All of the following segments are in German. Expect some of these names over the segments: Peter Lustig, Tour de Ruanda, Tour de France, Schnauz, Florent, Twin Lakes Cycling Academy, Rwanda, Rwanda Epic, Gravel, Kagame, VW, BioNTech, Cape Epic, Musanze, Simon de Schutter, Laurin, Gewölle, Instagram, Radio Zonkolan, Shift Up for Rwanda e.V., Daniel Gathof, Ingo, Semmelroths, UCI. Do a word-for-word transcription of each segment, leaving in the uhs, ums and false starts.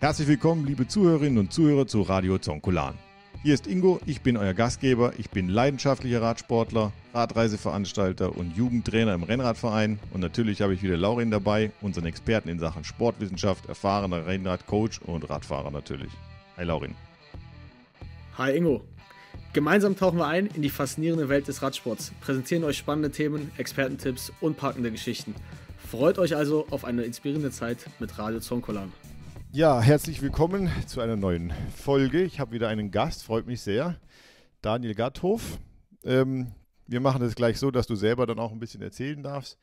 Herzlich willkommen, liebe Zuhörerinnen und Zuhörer zu Radio Zonkolan. Hier ist Ingo, ich bin euer Gastgeber, ich bin leidenschaftlicher Radsportler, Radreiseveranstalter und Jugendtrainer im Rennradverein und natürlich habe ich wieder Laurin dabei, unseren Experten in Sachen Sportwissenschaft, erfahrener Rennradcoach und Radfahrer natürlich. Hi Laurin. Hi Ingo. Gemeinsam tauchen wir ein in die faszinierende Welt des Radsports, präsentieren euch spannende Themen, Expertentipps und packende Geschichten. Freut euch also auf eine inspirierende Zeit mit Radio Zonkolan. Ja, herzlich willkommen zu einer neuen Folge. Ich habe wieder einen Gast, freut mich sehr, Daniel Gathof. Ähm, wir machen das gleich so, dass du selber dann auch ein bisschen erzählen darfst.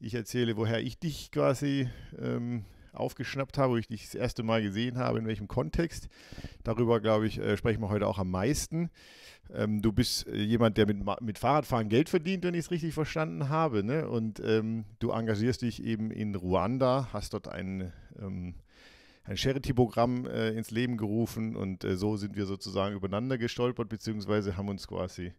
Ich erzähle, woher ich dich quasi ähm, aufgeschnappt habe, wo ich dich das erste Mal gesehen habe, in welchem Kontext. Darüber, glaube ich, äh, sprechen wir heute auch am meisten. Ähm, du bist äh, jemand, der mit, mit Fahrradfahren Geld verdient, wenn ich es richtig verstanden habe, ne? Und ähm, du engagierst dich eben in Ruanda, hast dort einen... Ähm, ein Charity-Programm äh, ins Leben gerufen und äh, so sind wir sozusagen übereinander gestolpert, beziehungsweise haben uns quasi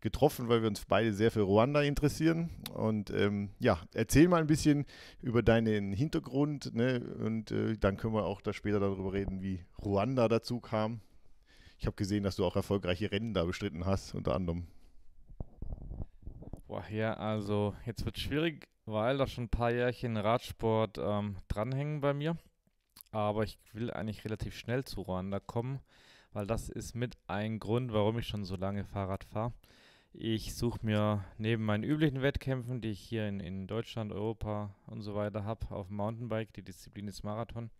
getroffen, weil wir uns beide sehr für Ruanda interessieren. Und ähm, ja, erzähl mal ein bisschen über deinen Hintergrund, ne? Und äh, dann können wir auch da später darüber reden, wie Ruanda dazu kam. Ich habe gesehen, dass du auch erfolgreiche Rennen da bestritten hast, unter anderem. Boah, ja, also jetzt wird es schwierig, weil da schon ein paar Jährchen Radsport ähm, dranhängen bei mir. Aber ich will eigentlich relativ schnell zu Ruanda kommen, weil das ist mit ein Grund, warum ich schon so lange Fahrrad fahre. Ich suche mir neben meinen üblichen Wettkämpfen, die ich hier in, in Deutschland, Europa und so weiter habe, auf dem Mountainbike, die Disziplin ist Marathon,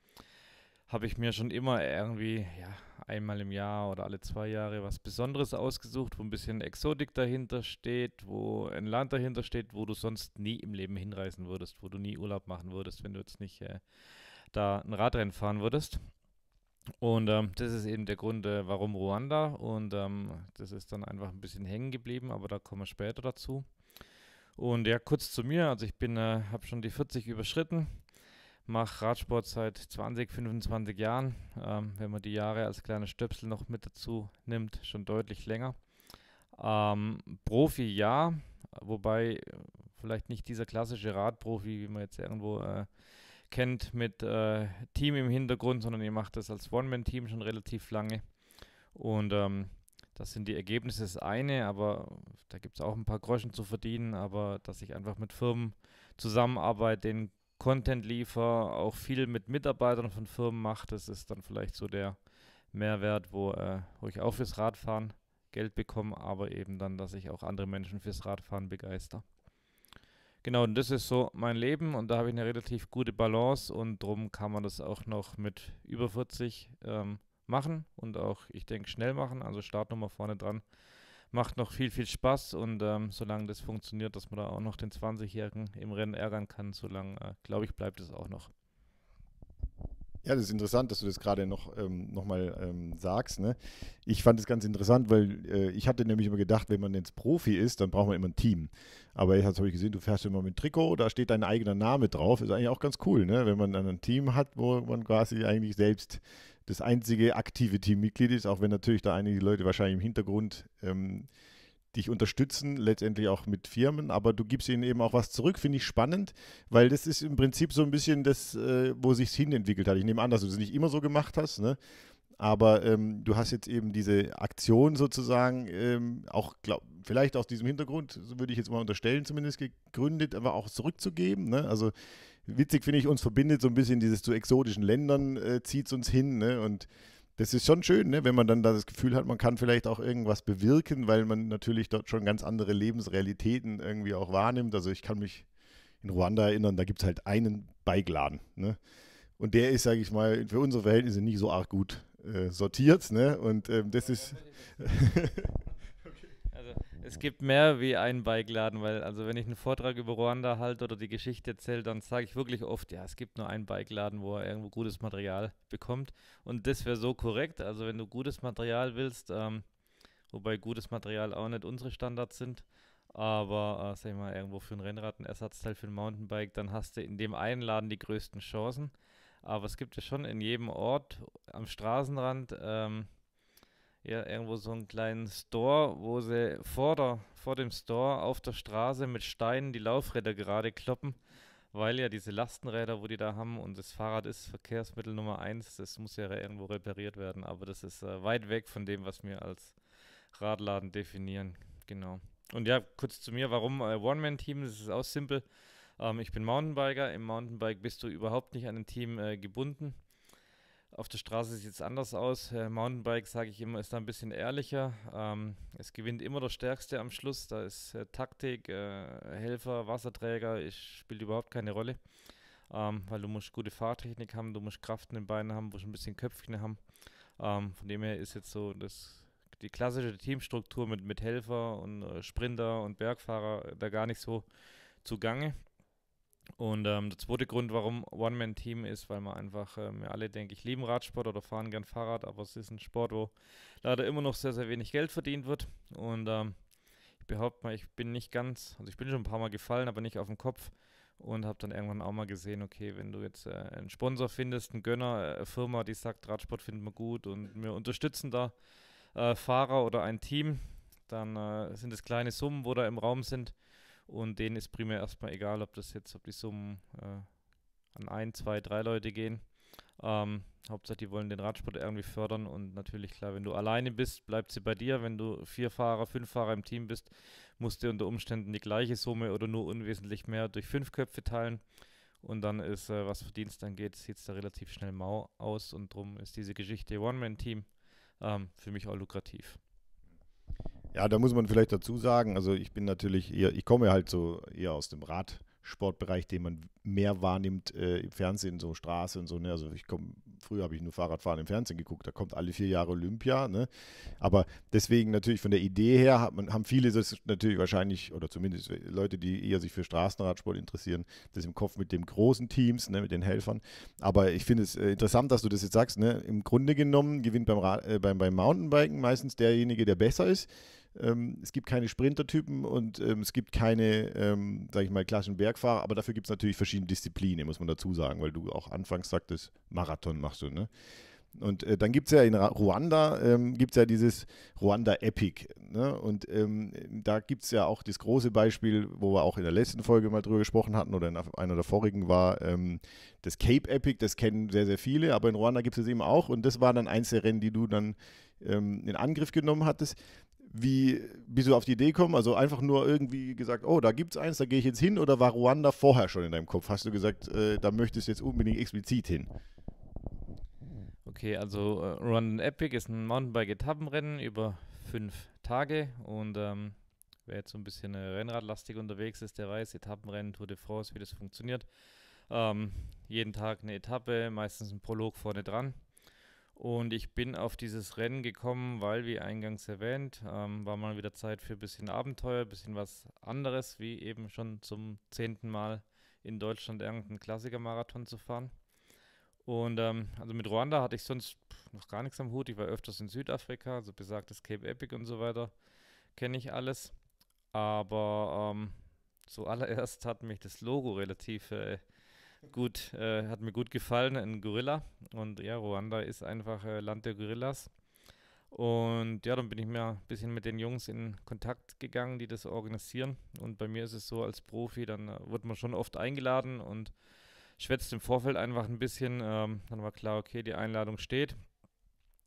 habe ich mir schon immer irgendwie ja, einmal im Jahr oder alle zwei Jahre was Besonderes ausgesucht, wo ein bisschen Exotik dahinter steht, wo ein Land dahinter steht, wo du sonst nie im Leben hinreisen würdest, wo du nie Urlaub machen würdest, wenn du jetzt nicht... Äh, da ein Radrennen fahren würdest. Und ähm, das ist eben der Grund, äh, warum Ruanda. Und ähm, das ist dann einfach ein bisschen hängen geblieben, aber da kommen wir später dazu. Und ja, kurz zu mir. Also ich bin, äh, habe schon die vierzig überschritten, mache Radsport seit zwanzig, fünfundzwanzig Jahren. Ähm, wenn man die Jahre als kleine Stöpsel noch mit dazu nimmt, schon deutlich länger. Ähm, Profi ja, wobei vielleicht nicht dieser klassische Radprofi, wie man jetzt irgendwo... Äh, kennt mit äh, Team im Hintergrund, sondern ihr macht das als One-Man-Team schon relativ lange. Und ähm, das sind die Ergebnisse das eine, aber da gibt es auch ein paar Groschen zu verdienen, aber dass ich einfach mit Firmen zusammenarbeite, den Content liefere, auch viel mit Mitarbeitern von Firmen mache, das ist dann vielleicht so der Mehrwert, wo, äh, wo ich auch fürs Radfahren Geld bekomme, aber eben dann, dass ich auch andere Menschen fürs Radfahren begeister. Genau, und das ist so mein Leben und da habe ich eine relativ gute Balance und darum kann man das auch noch mit über vierzig ähm, machen und auch, ich denke, schnell machen, also Startnummer vorne dran. Macht noch viel, viel Spaß und ähm, solange das funktioniert, dass man da auch noch den zwanzigjährigen im Rennen ärgern kann, solange, äh, glaube ich, bleibt es auch noch. Ja, das ist interessant, dass du das gerade noch, ähm, noch mal ähm, sagst, ne? Ich fand es ganz interessant, weil äh, ich hatte nämlich immer gedacht, wenn man jetzt Profi ist, dann braucht man immer ein Team. Aber jetzt habe ich gesehen, du fährst immer mit Trikot, da steht dein eigener Name drauf. Ist eigentlich auch ganz cool, ne? Wenn man dann ein Team hat, wo man quasi eigentlich selbst das einzige aktive Teammitglied ist, auch wenn natürlich da einige Leute wahrscheinlich im Hintergrund ähm, dich unterstützen, letztendlich auch mit Firmen, aber du gibst ihnen eben auch was zurück, finde ich spannend, weil das ist im Prinzip so ein bisschen das, äh, wo sich es hinentwickelt hat. Ich nehme an, dass du das nicht immer so gemacht hast, ne? Aber ähm, du hast jetzt eben diese Aktion sozusagen ähm, auch, glaub, vielleicht aus diesem Hintergrund, so würde ich jetzt mal unterstellen, zumindest gegründet, aber auch zurückzugeben, ne? Also witzig finde ich, uns verbindet so ein bisschen dieses zu exotischen Ländern, äh, zieht es uns hin, ne? Und das ist schon schön, ne? Wenn man dann da das Gefühl hat, man kann vielleicht auch irgendwas bewirken, weil man natürlich dort schon ganz andere Lebensrealitäten irgendwie auch wahrnimmt. Also ich kann mich in Ruanda erinnern, da gibt es halt einen Bikeladen, ne? Und der ist, sage ich mal, für unsere Verhältnisse nicht so arg gut äh, sortiert, ne? Und ähm, das ist... Also es gibt mehr wie einen Bikeladen, weil also wenn ich einen Vortrag über Ruanda halte oder die Geschichte erzähle, dann sage ich wirklich oft, ja, es gibt nur einen Bikeladen, wo er irgendwo gutes Material bekommt und das wäre so korrekt, also wenn du gutes Material willst, ähm, wobei gutes Material auch nicht unsere Standards sind, aber äh, sag ich mal, irgendwo für ein Rennrad, ein Ersatzteil für ein Mountainbike, dann hast du in dem einen Laden die größten Chancen, aber es gibt ja schon in jedem Ort am Straßenrand, ähm, ja, irgendwo so einen kleinen Store, wo sie vor, der, vor dem Store auf der Straße mit Steinen die Laufräder gerade kloppen, weil ja diese Lastenräder, wo die da haben, und das Fahrrad ist Verkehrsmittel Nummer eins, das muss ja irgendwo repariert werden, aber das ist äh, weit weg von dem, was wir als Radladen definieren, genau. Und ja, kurz zu mir, warum äh, One-Man-Team, das ist auch simpel. Ähm, ich bin Mountainbiker, im Mountainbike bist du überhaupt nicht an ein Team äh, gebunden. Auf der Straße sieht es anders aus. Äh, Mountainbike, sage ich immer, ist da ein bisschen ehrlicher. Ähm, es gewinnt immer der Stärkste am Schluss. Da ist äh, Taktik, äh, Helfer, Wasserträger, es spielt überhaupt keine Rolle. Ähm, weil du musst gute Fahrtechnik haben, du musst Kraft in den Beinen haben, du musst ein bisschen Köpfchen haben. Ähm, von dem her ist jetzt so das, die klassische Teamstruktur mit, mit Helfer und äh, Sprinter und Bergfahrer äh, da gar nicht so zugange. Und ähm, der zweite Grund, warum One-Man-Team ist, weil man einfach, äh, wir alle, denke ich, lieben Radsport oder fahren gern Fahrrad, aber es ist ein Sport, wo leider immer noch sehr, sehr wenig Geld verdient wird. Und ähm, ich behaupte mal, ich bin nicht ganz, also ich bin schon ein paar Mal gefallen, aber nicht auf den Kopf, und habe dann irgendwann auch mal gesehen, okay, wenn du jetzt äh, einen Sponsor findest, einen Gönner, äh, eine Firma, die sagt, Radsport finden wir gut und wir unterstützen da äh, Fahrer oder ein Team, dann äh, sind es kleine Summen, wo da im Raum sind. Und denen ist primär erstmal egal, ob das jetzt, ob die Summen äh, an ein, zwei, drei Leute gehen. Ähm, Hauptsache, die wollen den Radsport irgendwie fördern. Und natürlich, klar, wenn du alleine bist, bleibt sie bei dir. Wenn du vier Fahrer, fünf Fahrer im Team bist, musst du unter Umständen die gleiche Summe oder nur unwesentlich mehr durch fünf Köpfe teilen. Und dann ist, äh, was Verdienst angeht, sieht es da relativ schnell mau aus. Und drum ist diese Geschichte One-Man-Team ähm, für mich auch lukrativ. Ja, da muss man vielleicht dazu sagen, also ich bin natürlich eher, ich komme halt so eher aus dem Radsportbereich, den man mehr wahrnimmt äh, im Fernsehen, so Straße und so, ne? Also ich komme, früher habe ich nur Fahrradfahren im Fernsehen geguckt, da kommt alle vier Jahre Olympia, ne? Aber deswegen natürlich von der Idee her hat man, haben viele das natürlich wahrscheinlich, oder zumindest Leute, die eher sich für Straßenradsport interessieren, das im Kopf mit den großen Teams, ne? Mit den Helfern. Aber ich finde es äh, interessant, dass du das jetzt sagst, ne? Im Grunde genommen gewinnt beim, Rad, äh, beim, beim Mountainbiken meistens derjenige, der besser ist. Ähm, es gibt keine Sprintertypen und ähm, es gibt keine, ähm, sage ich mal, klassischen Bergfahrer, aber dafür gibt es natürlich verschiedene Disziplinen, muss man dazu sagen, weil du auch anfangs sagtest, Marathon machst du, ne? Und äh, dann gibt es ja in Ra- Ruanda, ähm, gibt es ja dieses Rwanda Epic, ne? Und ähm, da gibt es ja auch das große Beispiel, wo wir auch in der letzten Folge mal drüber gesprochen hatten oder in einer der vorigen war, ähm, das Cape Epic, das kennen sehr, sehr viele, aber in Ruanda gibt es das eben auch und das war dann eins der Rennen, die du dann ähm, in Angriff genommen hattest. Wie bist du auf die Idee gekommen? Also einfach nur irgendwie gesagt, oh, da gibt es eins, da gehe ich jetzt hin, oder war Ruanda vorher schon in deinem Kopf? Hast du gesagt, äh, da möchtest du jetzt unbedingt explizit hin? Okay, also äh, Rwanda Epic ist ein Mountainbike-Etappenrennen über fünf Tage und ähm, wer jetzt so ein bisschen äh, rennradlastig unterwegs ist, der weiß, Etappenrennen, Tour de France, wie das funktioniert. Ähm, jeden Tag eine Etappe, meistens ein Prolog vorne dran. Und ich bin auf dieses Rennen gekommen, weil, wie eingangs erwähnt, ähm, war mal wieder Zeit für ein bisschen Abenteuer, ein bisschen was anderes, wie eben schon zum zehnten Mal in Deutschland irgendeinen Klassiker-Marathon zu fahren. Und ähm, also mit Ruanda hatte ich sonst noch gar nichts am Hut. Ich war öfters in Südafrika, also besagtes Cape Epic und so weiter, kenne ich alles. Aber ähm, zuallererst hat mich das Logo relativ... Äh, Gut, äh, hat mir gut gefallen, ein Gorilla, und ja, Ruanda ist einfach äh, Land der Gorillas, und ja, dann bin ich mir ein bisschen mit den Jungs in Kontakt gegangen, die das organisieren, und bei mir ist es so, als Profi, dann äh, wird man schon oft eingeladen und schwätzt im Vorfeld einfach ein bisschen, ähm, dann war klar, okay, die Einladung steht,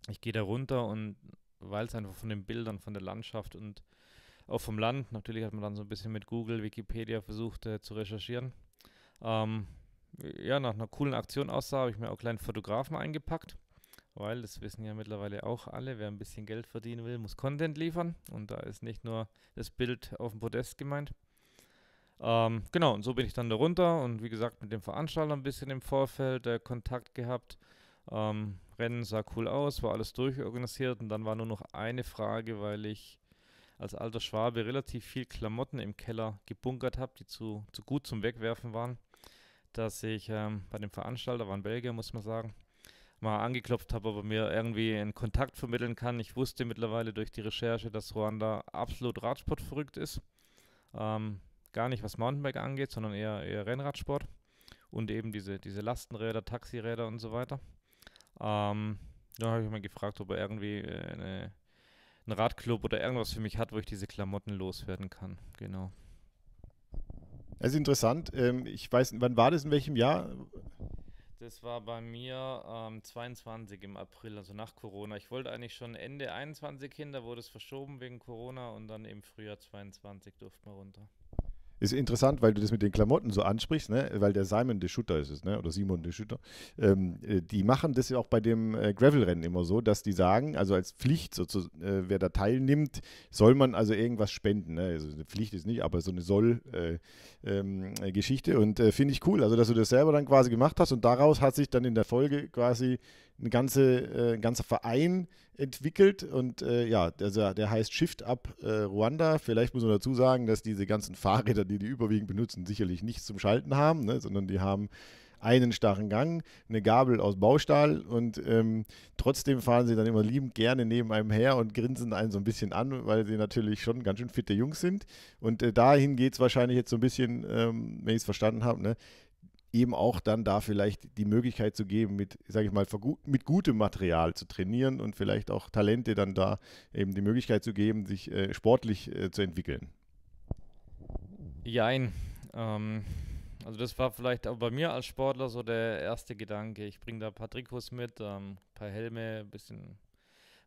ich gehe da runter, und weil es einfach von den Bildern, von der Landschaft und auch vom Land, natürlich hat man dann so ein bisschen mit Google, Wikipedia versucht äh, zu recherchieren, ähm, ja, nach einer coolen Aktion aussah, habe ich mir auch einen kleinen Fotografen eingepackt, weil das wissen ja mittlerweile auch alle, wer ein bisschen Geld verdienen will, muss Content liefern, und da ist nicht nur das Bild auf dem Podest gemeint. Ähm, genau, und so bin ich dann da runter und wie gesagt mit dem Veranstalter ein bisschen im Vorfeld äh, Kontakt gehabt. Ähm, Rennen sah cool aus, war alles durchorganisiert, und dann war nur noch eine Frage, weil ich als alter Schwabe relativ viel Klamotten im Keller gebunkert habe, die zu, zu gut zum Wegwerfen waren, dass ich ähm, bei dem Veranstalter, war in Belgien, muss man sagen, mal angeklopft habe, ob er mir irgendwie einen Kontakt vermitteln kann. Ich wusste mittlerweile durch die Recherche, dass Ruanda absolut radsportverrückt ist. Ähm, gar nicht, was Mountainbike angeht, sondern eher, eher Rennradsport und eben diese, diese Lastenräder, Taxiräder und so weiter. Ähm, da habe ich mal gefragt, ob er irgendwie äh, eine, einen Radclub oder irgendwas für mich hat, wo ich diese Klamotten loswerden kann. Genau. Das ist interessant. Ich weiß, wann war das, in welchem Jahr? Das war bei mir ähm, zweiundzwanzig im April, also nach Corona. Ich wollte eigentlich schon Ende einundzwanzig hin, da wurde es verschoben wegen Corona und dann im Frühjahr zweiundzwanzig durften wir runter. Ist interessant, weil du das mit den Klamotten so ansprichst, ne? Weil der Simon de Schutter ist es, ne? Oder Simon de Schutter. Ähm, die machen das ja auch bei dem äh, Gravelrennen immer so, dass die sagen, also als Pflicht, so zu, äh, wer da teilnimmt, soll man also irgendwas spenden. Ne? Also eine Pflicht ist nicht, aber so eine Soll-Geschichte. Äh, ähm, und äh, finde ich cool, also dass du das selber dann quasi gemacht hast und daraus hat sich dann in der Folge quasi eine ganze, äh, ein ganzer Verein entwickelt und äh, ja, der, der heißt Shift Up äh, Rwanda. Vielleicht muss man dazu sagen, dass diese ganzen Fahrräder, die die überwiegend benutzen, sicherlich nichts zum Schalten haben, ne, sondern die haben einen starren Gang, eine Gabel aus Baustahl und ähm, trotzdem fahren sie dann immer liebend gerne neben einem her und grinsen einen so ein bisschen an, weil sie natürlich schon ganz schön fitte Jungs sind. Und äh, dahin geht es wahrscheinlich jetzt so ein bisschen, ähm, wenn ich es verstanden habe, ne, eben auch dann da vielleicht die Möglichkeit zu geben, mit, sage ich mal, mit gutem Material zu trainieren und vielleicht auch Talente dann da eben die Möglichkeit zu geben, sich äh, sportlich äh, zu entwickeln. Jein. Ähm, also das war vielleicht auch bei mir als Sportler so der erste Gedanke. Ich bringe da ein paar Trikots mit, ähm, ein paar Helme, ein bisschen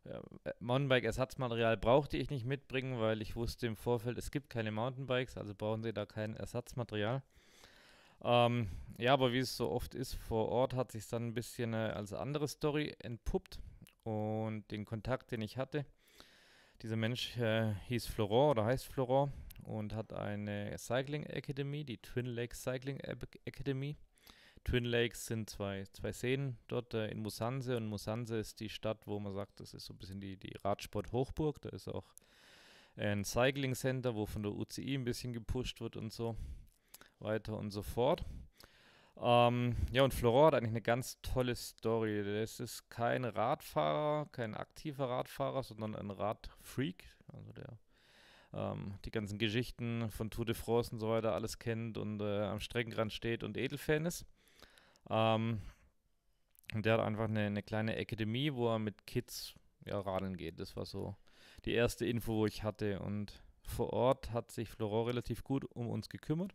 äh, Mountainbike-Ersatzmaterial brauchte ich nicht mitbringen, weil ich wusste im Vorfeld, es gibt keine Mountainbikes, also brauchen sie da kein Ersatzmaterial. Ähm, ja, aber wie es so oft ist, vor Ort hat sich dann ein bisschen äh, als andere Story entpuppt und den Kontakt, den ich hatte, dieser Mensch äh, hieß Florent oder heißt Florent und hat eine Cycling Academy, die Twin Lakes Cycling Academy. Twin Lakes sind zwei, zwei Seen dort äh, in Musanze und Musanze ist die Stadt, wo man sagt, das ist so ein bisschen die, die Radsport-Hochburg, da ist auch ein Cycling Center, wo von der U C I ein bisschen gepusht wird und so weiter und so fort. Ähm, ja, und Florent hat eigentlich eine ganz tolle Story. Das ist kein Radfahrer, kein aktiver Radfahrer, sondern ein Radfreak. Also der ähm, die ganzen Geschichten von Tour de France und so weiter alles kennt und äh, am Streckenrand steht und Edelfan ist. Ähm, und der hat einfach eine, eine kleine Akademie, wo er mit Kids ja, radeln geht. Das war so die erste Info, wo ich hatte. Und vor Ort hat sich Florent relativ gut um uns gekümmert.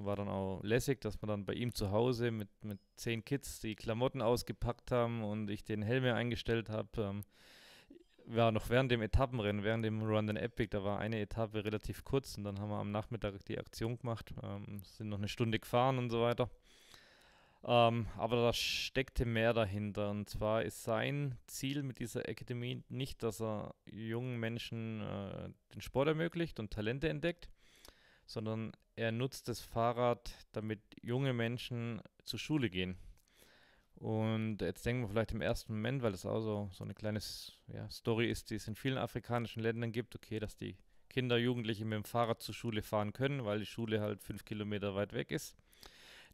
War dann auch lässig, dass wir dann bei ihm zu Hause mit, mit zehn Kids die Klamotten ausgepackt haben und ich den Helm eingestellt habe. Ähm, war noch während dem Etappenrennen, während dem Rwanda Epic, da war eine Etappe relativ kurz und dann haben wir am Nachmittag die Aktion gemacht, ähm, sind noch eine Stunde gefahren und so weiter. Ähm, aber da steckte mehr dahinter und zwar ist sein Ziel mit dieser Akademie nicht, dass er jungen Menschen äh, den Sport ermöglicht und Talente entdeckt, sondern er nutzt das Fahrrad, damit junge Menschen zur Schule gehen. Und jetzt denken wir vielleicht im ersten Moment, weil es auch so, so eine kleine ja, Story ist, die es in vielen afrikanischen Ländern gibt, okay, dass die Kinder, Jugendliche mit dem Fahrrad zur Schule fahren können, weil die Schule halt fünf Kilometer weit weg ist.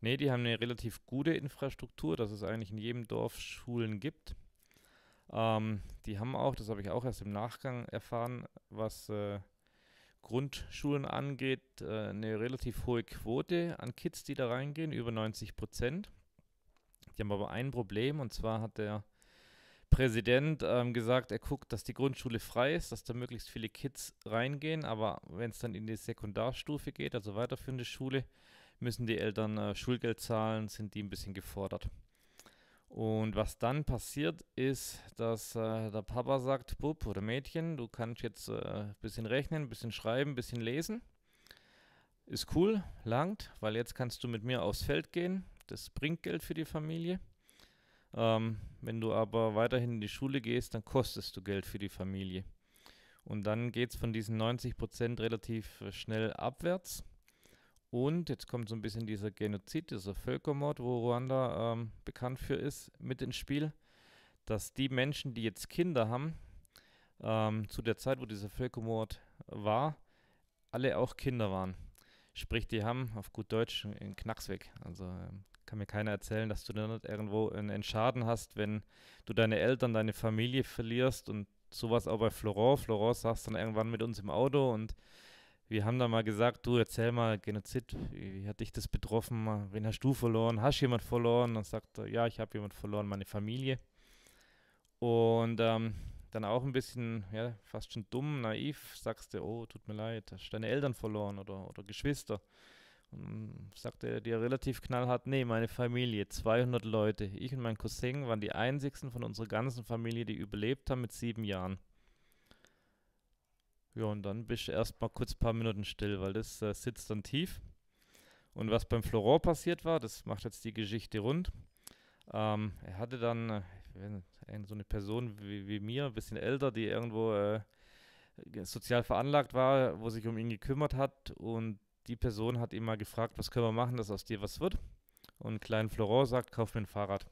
Nee, die haben eine relativ gute Infrastruktur, dass es eigentlich in jedem Dorf Schulen gibt. Ähm, die haben auch, das habe ich auch erst im Nachgang erfahren, was äh, Grundschulen angeht, äh, eine relativ hohe Quote an Kids, die da reingehen, über neunzig Prozent. Die haben aber ein Problem und zwar hat der Präsident ähm, gesagt, er guckt, dass die Grundschule frei ist, dass da möglichst viele Kids reingehen, aber wenn es dann in die Sekundarstufe geht, also weiterführende Schule, müssen die Eltern äh, Schulgeld zahlen, sind die ein bisschen gefordert. Und was dann passiert ist, dass äh, der Papa sagt, Bub oder Mädchen, du kannst jetzt ein äh, bisschen rechnen, ein bisschen schreiben, ein bisschen lesen. Ist cool, langt, weil jetzt kannst du mit mir aufs Feld gehen. Das bringt Geld für die Familie. Ähm, wenn du aber weiterhin in die Schule gehst, dann kostest du Geld für die Familie. Und dann geht es von diesen neunzig Prozent relativ schnell abwärts. Und jetzt kommt so ein bisschen dieser Genozid, dieser Völkermord, wo Ruanda ähm, bekannt für ist, mit ins Spiel, dass die Menschen, die jetzt Kinder haben, ähm, zu der Zeit, wo dieser Völkermord war, alle auch Kinder waren. Sprich, die haben auf gut Deutsch einen Knacks weg. Also ähm, kann mir keiner erzählen, dass du da nicht irgendwo einen Schaden hast, wenn du deine Eltern, deine Familie verlierst und sowas auch bei Florent. Florent saß dann irgendwann mit uns im Auto und wir haben da mal gesagt, du erzähl mal, Genozid, wie hat dich das betroffen, wen hast du verloren, hast du jemand verloren? Dann sagt er, ja, ich habe jemand verloren, meine Familie. Und ähm, dann auch ein bisschen, ja, fast schon dumm, naiv, sagst du, oh, tut mir leid, hast deine Eltern verloren oder, oder Geschwister. Und sagte er dir relativ knallhart, nee, meine Familie, zweihundert Leute. Ich und mein Cousin waren die einzigsten von unserer ganzen Familie, die überlebt haben mit sieben Jahren. Ja, und dann bist du erstmal kurz ein paar Minuten still, weil das äh, sitzt dann tief. Und was beim Florent passiert war, das macht jetzt die Geschichte rund. Ähm, er hatte dann äh, so eine Person wie, wie mir, ein bisschen älter, die irgendwo äh, sozial veranlagt war, wo sich um ihn gekümmert hat. Und die Person hat ihn mal gefragt, was können wir machen, dass aus dir was wird. Und klein Florent sagt, kauf mir ein Fahrrad.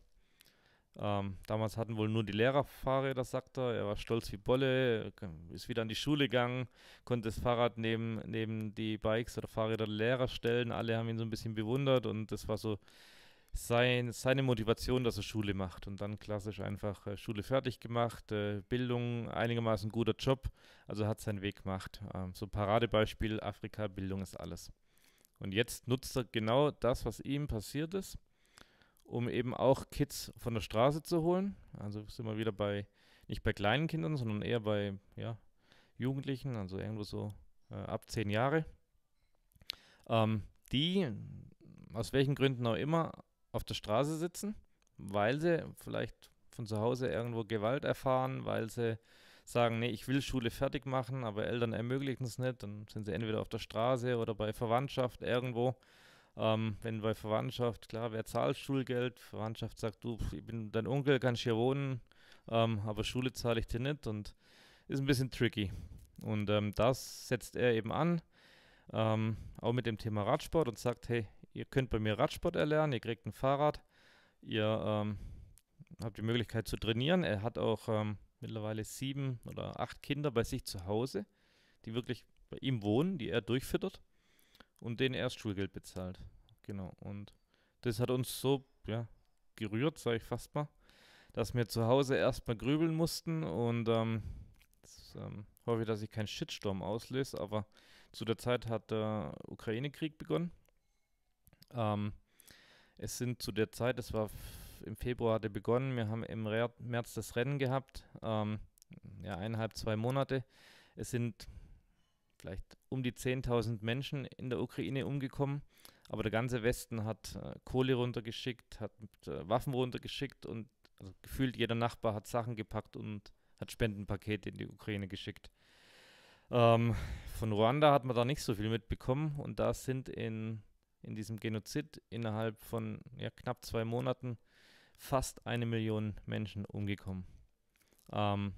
Ähm, damals hatten wohl nur die Lehrer Fahrräder, sagt er. Er war stolz wie Bolle, ist wieder an die Schule gegangen, konnte das Fahrrad neben, neben die Bikes oder Fahrräder der Lehrer stellen. Alle haben ihn so ein bisschen bewundert und das war so sein, seine Motivation, dass er Schule macht. Und dann klassisch einfach äh, Schule fertig gemacht, äh, Bildung, einigermaßen guter Job. Also hat seinen Weg gemacht. Ähm, so Paradebeispiel, Afrika, Bildung ist alles. Und jetzt nutzt er genau das, was ihm passiert ist, um eben auch Kids von der Straße zu holen. Also sind wir wieder bei, nicht bei kleinen Kindern, sondern eher bei ja, Jugendlichen, also irgendwo so äh, ab zehn Jahre, ähm, die aus welchen Gründen auch immer auf der Straße sitzen, weil sie vielleicht von zu Hause irgendwo Gewalt erfahren, weil sie sagen, nee, ich will Schule fertig machen, aber Eltern ermöglichen es nicht, dann sind sie entweder auf der Straße oder bei Verwandtschaft irgendwo. Ähm, wenn bei Verwandtschaft, klar, wer zahlt Schulgeld? Verwandtschaft sagt, du, ich bin dein Onkel, kannst hier wohnen, ähm, aber Schule zahle ich dir nicht und ist ein bisschen tricky. Und ähm, das setzt er eben an, ähm, auch mit dem Thema Radsport und sagt, hey, ihr könnt bei mir Radsport erlernen, ihr kriegt ein Fahrrad, ihr ähm, habt die Möglichkeit zu trainieren. Er hat auch ähm, mittlerweile sieben oder acht Kinder bei sich zu Hause, die wirklich bei ihm wohnen, die er durchfüttert. Und denen erst Schulgeld bezahlt. Genau. Und das hat uns so ja, gerührt, sage ich fast mal, dass wir zu Hause erstmal grübeln mussten. Und ähm, das, ähm, hoffe ich, dass ich keinen Shitstorm auslöse. Aber zu der Zeit hat der äh, Ukraine-Krieg begonnen. Ähm, es sind zu der Zeit, das war f- im Februar hat er begonnen. Wir haben im Re- März das Rennen gehabt. Ähm, ja, eineinhalb, zwei Monate. Es sind vielleicht um die zehntausend Menschen in der Ukraine umgekommen, aber der ganze Westen hat äh, Kohle runtergeschickt, hat äh, Waffen runtergeschickt und also gefühlt jeder Nachbar hat Sachen gepackt und hat Spendenpakete in die Ukraine geschickt. Ähm, von Ruanda hat man da nicht so viel mitbekommen und da sind in, in diesem Genozid innerhalb von ja, knapp zwei Monaten fast eine Million Menschen umgekommen. Ähm,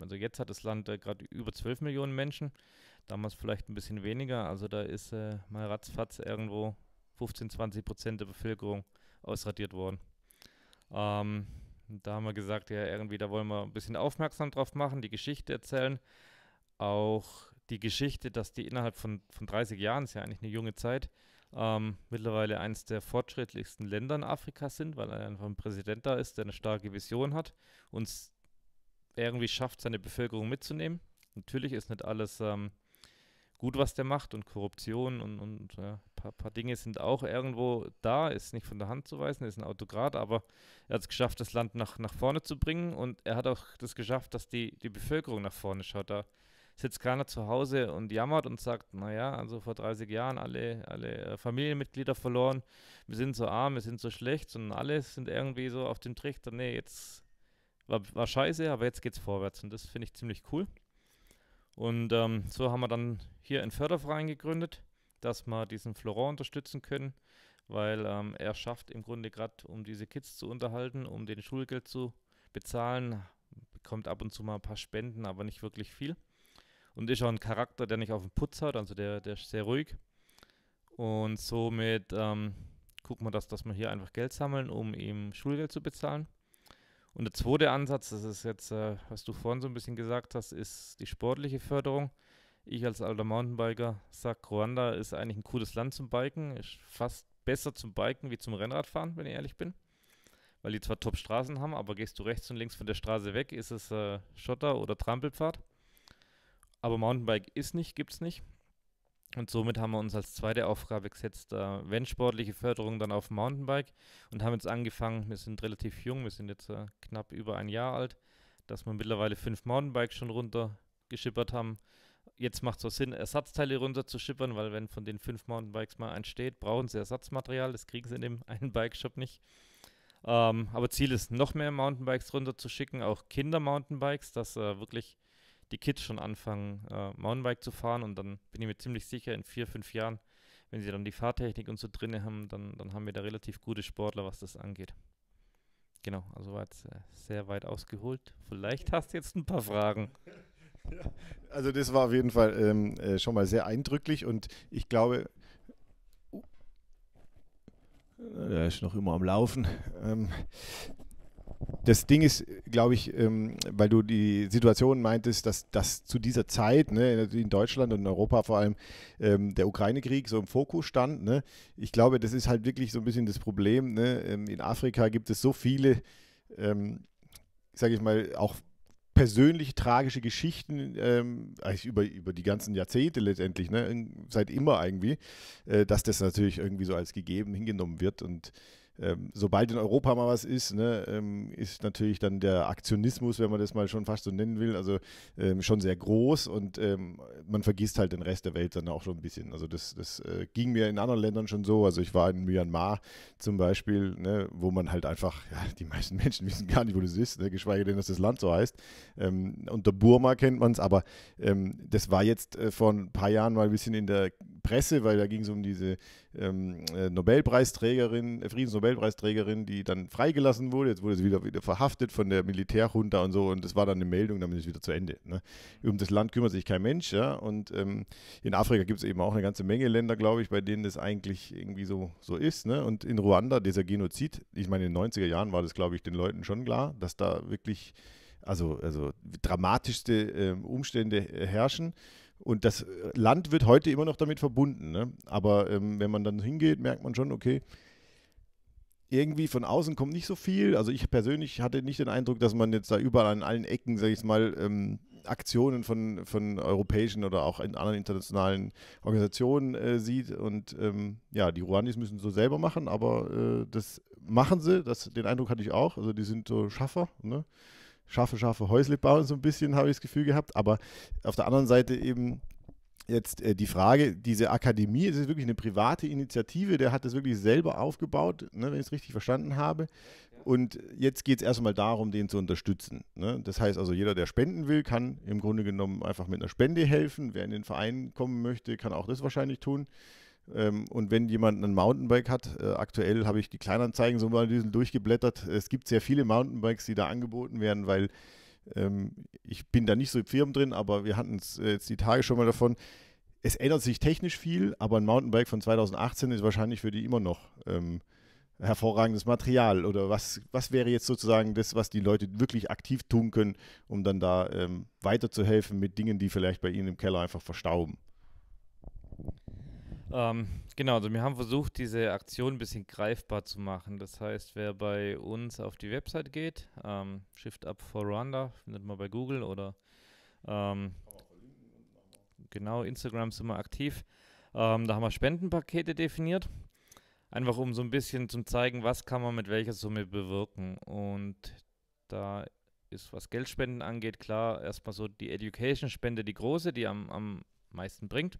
Also jetzt hat das Land äh, gerade über zwölf Millionen Menschen, damals vielleicht ein bisschen weniger. Also da ist äh, mal ratzfatz irgendwo fünfzehn, zwanzig Prozent der Bevölkerung ausradiert worden. Ähm, da haben wir gesagt, ja irgendwie, da wollen wir ein bisschen aufmerksam drauf machen, die Geschichte erzählen. Auch die Geschichte, dass die innerhalb von, von dreißig Jahren, ist ja eigentlich eine junge Zeit, ähm, mittlerweile eines der fortschrittlichsten Länder in Afrika sind, weil einfach ein Präsident da ist, der eine starke Vision hat und irgendwie schafft, seine Bevölkerung mitzunehmen. Natürlich ist nicht alles ähm, gut, was der macht und Korruption und, und ja, paar, paar Dinge sind auch irgendwo da, ist nicht von der Hand zu weisen, ist ein Autokrat, aber er hat es geschafft, das Land nach, nach vorne zu bringen und er hat auch das geschafft, dass die, die Bevölkerung nach vorne schaut. Da sitzt keiner zu Hause und jammert und sagt, naja, also vor dreißig Jahren alle, alle Familienmitglieder verloren, wir sind so arm, wir sind so schlecht, sondern alle sind irgendwie so auf dem Trichter, nee, jetzt War, war scheiße, aber jetzt geht's vorwärts und das finde ich ziemlich cool. Und ähm, so haben wir dann hier einen Förderverein gegründet, dass wir diesen Florent unterstützen können, weil ähm, er schafft im Grunde gerade, um diese Kids zu unterhalten, um den Schulgeld zu bezahlen, bekommt ab und zu mal ein paar Spenden, aber nicht wirklich viel. Und ist auch ein Charakter, der nicht auf den Putz hat, also der, der ist sehr ruhig. Und somit ähm, gucken wir, dass, dass wir hier einfach Geld sammeln, um ihm Schulgeld zu bezahlen. Und der zweite Ansatz, das ist jetzt, äh, was du vorhin so ein bisschen gesagt hast, ist die sportliche Förderung. Ich als alter Mountainbiker sage, Ruanda ist eigentlich ein cooles Land zum Biken, ist fast besser zum Biken wie zum Rennradfahren, wenn ich ehrlich bin. Weil die zwar Top-Straßen haben, aber gehst du rechts und links von der Straße weg, ist es äh, Schotter oder Trampelpfad. Aber Mountainbike ist nicht, gibt's nicht. Und somit haben wir uns als zweite Aufgabe gesetzt, äh, wenn sportliche Förderung, dann auf Mountainbike und haben jetzt angefangen, wir sind relativ jung, wir sind jetzt äh, knapp über ein Jahr alt, dass wir mittlerweile fünf Mountainbikes schon runtergeschippert haben, jetzt macht es auch Sinn, Ersatzteile runterzuschippern, weil wenn von den fünf Mountainbikes mal eins steht, brauchen sie Ersatzmaterial, das kriegen sie in dem einen Bikeshop nicht. Ähm, aber Ziel ist, noch mehr Mountainbikes runterzuschicken, auch Kinder-Mountainbikes, dass äh, wirklich die Kids schon anfangen, äh, Mountainbike zu fahren, und dann bin ich mir ziemlich sicher, in vier, fünf Jahren, wenn sie dann die Fahrtechnik und so drin haben, dann, dann haben wir da relativ gute Sportler, was das angeht. Genau, also war jetzt äh, sehr weit ausgeholt. Vielleicht hast du jetzt ein paar Fragen. Ja, also das war auf jeden Fall ähm, äh, schon mal sehr eindrücklich, und ich glaube, uh, der ist noch immer am Laufen. Ähm, das Ding ist, glaube ich, ähm, weil du die Situation meintest, dass das zu dieser Zeit, ne, in Deutschland und in Europa vor allem, ähm, der Ukraine-Krieg so im Fokus stand. Ne? Ich glaube, das ist halt wirklich so ein bisschen das Problem. Ne? Ähm, in Afrika gibt es so viele, ähm, sage ich mal, auch persönliche tragische Geschichten ähm, über, über die ganzen Jahrzehnte letztendlich, ne, seit immer irgendwie, äh, dass das natürlich irgendwie so als gegeben hingenommen wird, und ähm, sobald in Europa mal was ist, ne, ähm, ist natürlich dann der Aktionismus, wenn man das mal schon fast so nennen will, also ähm, schon sehr groß, und ähm, man vergisst halt den Rest der Welt dann auch schon ein bisschen. Also das, das äh, ging mir in anderen Ländern schon so, also ich war in Myanmar zum Beispiel, ne, wo man halt einfach, ja, die meisten Menschen wissen gar nicht, wo das ist, ne, geschweige denn, dass das Land so heißt. Ähm, unter Burma kennt man es, aber ähm, das war jetzt äh, vor ein paar Jahren mal ein bisschen in der Presse, weil da ging es um diese ähm, Nobelpreisträgerin, äh, Friedensnobelpreisträgerin, die dann freigelassen wurde. Jetzt wurde sie wieder, wieder verhaftet von der Militärjunta und so, und das war dann eine Meldung, dann ist es wieder zu Ende. Ne? Um das Land kümmert sich kein Mensch, ja, und ähm, in Afrika gibt es eben auch eine ganze Menge Länder, glaube ich, bei denen das eigentlich irgendwie so, so ist, ne? Und in Ruanda, dieser Genozid, ich meine, in den neunziger Jahren war das, glaube ich, den Leuten schon klar, dass da wirklich also, also dramatischste äh, Umstände herrschen. Und das Land wird heute immer noch damit verbunden. Ne? Aber ähm, wenn man dann hingeht, merkt man schon, okay, irgendwie von außen kommt nicht so viel. Also ich persönlich hatte nicht den Eindruck, dass man jetzt da überall an allen Ecken, sage ich mal, ähm, Aktionen von, von europäischen oder auch in anderen internationalen Organisationen äh, sieht. Und ähm, ja, die Ruandis müssen so selber machen, aber äh, das machen sie. Das, den Eindruck hatte ich auch. Also die sind so Schaffer, ne? Scharfe, scharfe Häusle bauen, so ein bisschen, habe ich das Gefühl gehabt. Aber auf der anderen Seite eben jetzt äh, die Frage, diese Akademie, das ist wirklich eine private Initiative, der hat das wirklich selber aufgebaut, ne, wenn ich es richtig verstanden habe. Ja. Und jetzt geht es erstmal darum, den zu unterstützen. Ne? Das heißt also, jeder, der spenden will, kann im Grunde genommen einfach mit einer Spende helfen. Wer in den Verein kommen möchte, kann auch das wahrscheinlich tun. Ähm, und wenn jemand ein Mountainbike hat, äh, aktuell habe ich die Kleinanzeigen so mal durchgeblättert, es gibt sehr viele Mountainbikes, die da angeboten werden, weil ähm, ich bin da nicht so firm drin, aber wir hatten es äh, jetzt die Tage schon mal davon, es ändert sich technisch viel, aber ein Mountainbike von zweitausendachtzehn ist wahrscheinlich für die immer noch ähm, hervorragendes Material, oder was, was wäre jetzt sozusagen das, was die Leute wirklich aktiv tun können, um dann da ähm, weiterzuhelfen mit Dingen, die vielleicht bei ihnen im Keller einfach verstauben? Genau, also wir haben versucht, diese Aktion ein bisschen greifbar zu machen. Das heißt, wer bei uns auf die Website geht, ähm, Shift Up for Rwanda, findet man bei Google, oder ähm, genau, Instagram sind wir aktiv. Ähm, da haben wir Spendenpakete definiert, einfach um so ein bisschen zu zeigen, was kann man mit welcher Summe bewirken. Und da ist, was Geldspenden angeht, klar, erstmal so die Education-Spende, die große, die am, am meisten bringt.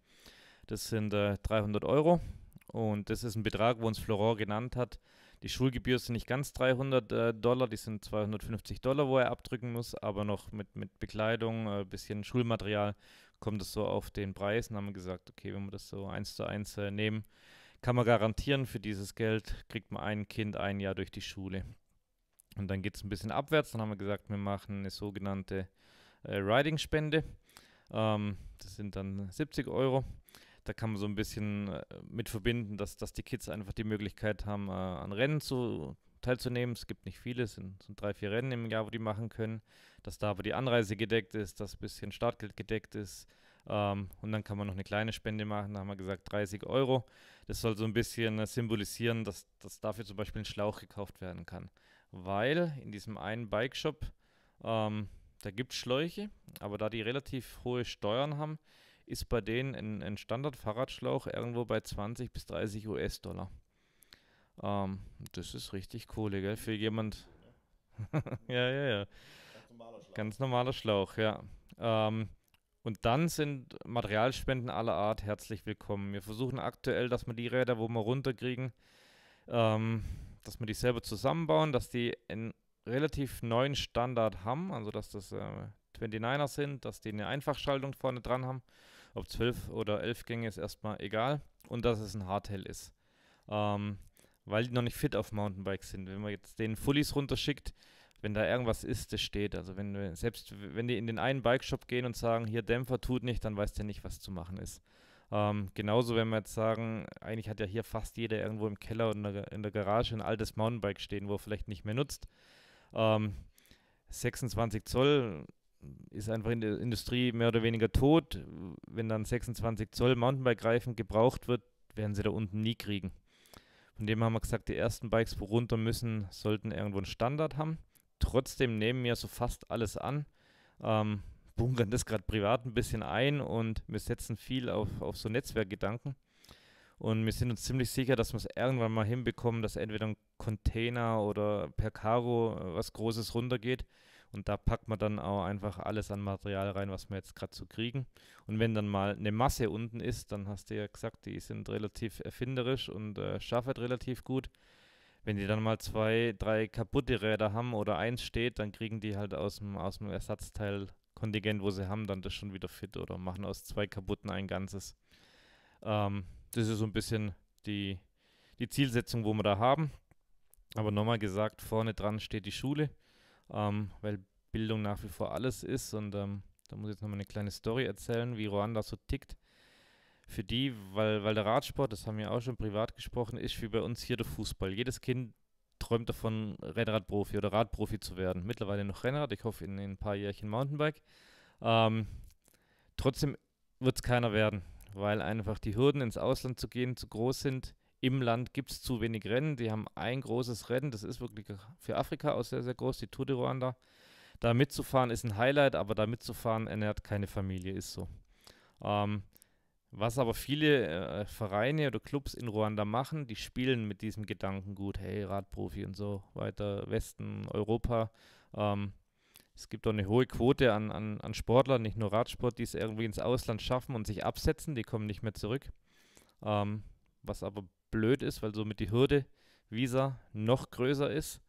Das sind äh, dreihundert Euro, und das ist ein Betrag, wo uns Florent genannt hat. Die Schulgebühr sind nicht ganz dreihundert äh, Dollar, die sind zweihundertfünfzig Dollar, wo er abdrücken muss, aber noch mit, mit Bekleidung, ein äh, bisschen Schulmaterial, kommt das so auf den Preis. Und haben wir gesagt, okay, wenn wir das so eins zu eins äh, nehmen, kann man garantieren, für dieses Geld kriegt man ein Kind ein Jahr durch die Schule. Und dann geht es ein bisschen abwärts, dann haben wir gesagt, wir machen eine sogenannte äh, Riding-Spende. Ähm, das sind dann siebzig Euro. Da kann man so ein bisschen äh, mit verbinden, dass, dass die Kids einfach die Möglichkeit haben, äh, an Rennen zu, teilzunehmen. Es gibt nicht viele, es sind, sind drei, vier Rennen im Jahr, wo die machen können. Dass da aber die Anreise gedeckt ist, dass ein bisschen Startgeld gedeckt ist. Ähm, und dann kann man noch eine kleine Spende machen, da haben wir gesagt dreißig Euro. Das soll so ein bisschen äh, symbolisieren, dass, dass dafür zum Beispiel ein Schlauch gekauft werden kann. Weil in diesem einen Bikeshop, ähm, da gibt es Schläuche, aber da die relativ hohe Steuern haben, ist bei denen ein, ein Standard-Fahrradschlauch irgendwo bei zwanzig bis dreißig U S-Dollar. Ähm, das ist richtig Kohle, gell? Für jemand. Ja, ja, ja. Ganz normaler Schlauch, Ganz normaler Schlauch ja. Ähm, Und dann sind Materialspenden aller Art herzlich willkommen. Wir versuchen aktuell, dass wir die Räder, wo wir runterkriegen, ähm, dass wir die selber zusammenbauen, dass die einen relativ neuen Standard haben, also dass das äh, neunundzwanziger sind, dass die eine Einfachschaltung vorne dran haben. Ob zwölf oder elf Gänge ist erstmal egal. Und dass es ein Hardtail ist. Ähm, weil die noch nicht fit auf Mountainbikes sind. Wenn man jetzt den Fullies runterschickt, wenn da irgendwas ist, das steht. Also wenn selbst wenn die in den einen Bikeshop gehen und sagen, hier Dämpfer tut nicht, dann weiß der nicht, was zu machen ist. Ähm, genauso, wenn wir jetzt sagen, eigentlich hat ja hier fast jeder irgendwo im Keller oder in der Garage ein altes Mountainbike stehen, wo er vielleicht nicht mehr nutzt. Ähm, sechsundzwanzig Zoll ist einfach in der Industrie mehr oder weniger tot. Wenn dann sechsundzwanzig Zoll Mountainbike-Reifen gebraucht wird, werden sie da unten nie kriegen. Von dem haben wir gesagt, die ersten Bikes, wo runter müssen, sollten irgendwo einen Standard haben. Trotzdem nehmen wir so fast alles an, ähm, bunkern das gerade privat ein bisschen ein und wir setzen viel auf, auf so Netzwerkgedanken. Und wir sind uns ziemlich sicher, dass wir es irgendwann mal hinbekommen, dass entweder ein Container oder per Cargo äh, was Großes runtergeht. Und da packt man dann auch einfach alles an Material rein, was wir jetzt gerade so kriegen. Und wenn dann mal eine Masse unten ist, dann hast du ja gesagt, die sind relativ erfinderisch und äh, schaffen relativ gut. Wenn die dann mal zwei, drei kaputte Räder haben oder eins steht, dann kriegen die halt aus dem, aus dem Ersatzteilkontingent, wo sie haben, dann das schon wieder fit oder machen aus zwei kaputten ein Ganzes. Ähm, das ist so ein bisschen die, die Zielsetzung, wo wir da haben. Aber nochmal gesagt, vorne dran steht die Schule, ähm, weil Bildung nach wie vor alles ist. Und ähm, da muss ich jetzt nochmal eine kleine Story erzählen, wie Ruanda so tickt. Für die, weil, weil der Radsport, das haben wir auch schon privat gesprochen, ist wie bei uns hier der Fußball. Jedes Kind träumt davon, Rennradprofi oder Radprofi zu werden. Mittlerweile noch Rennrad, ich hoffe in, in ein paar Jährchen Mountainbike. Ähm, trotzdem wird es keiner werden, weil einfach die Hürden, ins Ausland zu gehen, zu groß sind. Im Land gibt es zu wenig Rennen. Die haben ein großes Rennen, das ist wirklich für Afrika auch sehr, sehr groß, die Tour de Ruanda. Da mitzufahren ist ein Highlight, aber da mitzufahren ernährt keine Familie, ist so. Ähm, Was aber viele äh, Vereine oder Clubs in Ruanda machen, die spielen mit diesem Gedankengut, hey, Radprofi und so weiter, Westen, Europa. Ähm, es gibt auch eine hohe Quote an, an, an Sportlern, nicht nur Radsport, die es irgendwie ins Ausland schaffen und sich absetzen, die kommen nicht mehr zurück. Ähm, was aber blöd ist, weil somit die Hürde Visa noch größer ist.